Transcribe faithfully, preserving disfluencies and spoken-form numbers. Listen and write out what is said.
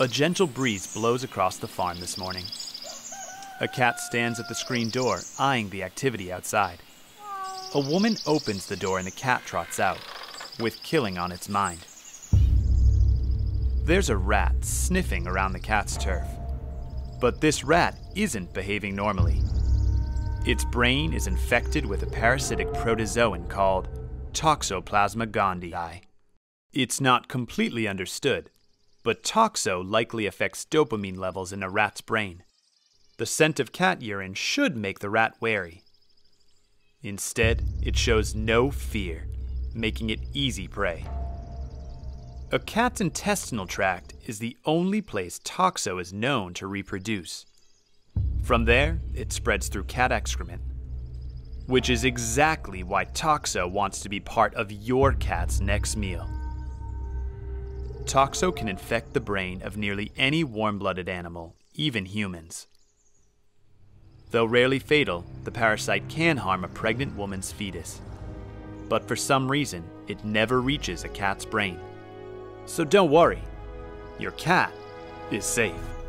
A gentle breeze blows across the farm this morning. A cat stands at the screen door, eyeing the activity outside. A woman opens the door and the cat trots out, with killing on its mind. There's a rat sniffing around the cat's turf. But this rat isn't behaving normally. Its brain is infected with a parasitic protozoan called Toxoplasma gondii. It's not completely understood, but toxo likely affects dopamine levels in a rat's brain. The scent of cat urine should make the rat wary. Instead, it shows no fear, making it easy prey. A cat's intestinal tract is the only place toxo is known to reproduce. From there, it spreads through cat excrement, which is exactly why toxo wants to be part of your cat's next meal. Toxo can infect the brain of nearly any warm-blooded animal, even humans. Though rarely fatal, the parasite can harm a pregnant woman's fetus. But for some reason, it never reaches a cat's brain. So don't worry, your cat is safe.